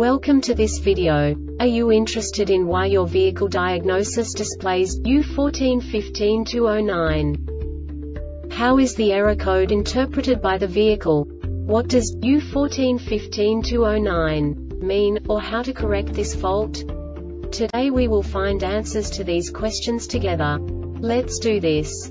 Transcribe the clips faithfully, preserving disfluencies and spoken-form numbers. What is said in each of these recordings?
Welcome to this video. Are you interested in why your vehicle diagnosis displays U one four one five dash zero nine? How is the error code interpreted by the vehicle? What does U one four one five dash zero nine mean, or how to correct this fault? Today we will find answers to these questions together. Let's do this.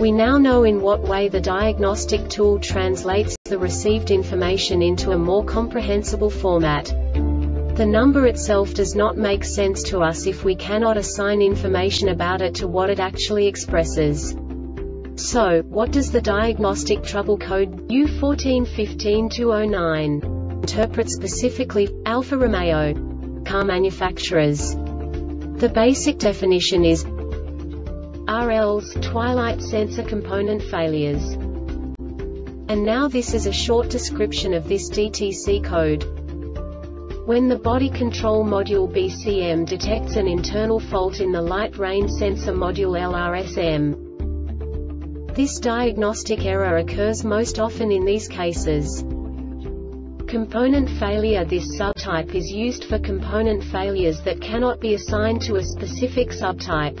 We now know in what way the diagnostic tool translates the received information into a more comprehensible format. The number itself does not make sense to us if we cannot assign information about it to what it actually expresses. So, what does the diagnostic trouble code U one four one five dash zero nine interpret specifically, Alfa Romeo car manufacturers? The basic definition is R Ls, twilight sensor component failures. And now this is a short description of this D T C code. When the body control module B C M detects an internal fault in the light rain sensor module L R S M. This diagnostic error occurs most often in these cases. Component failure. This subtype is used for component failures that cannot be assigned to a specific subtype.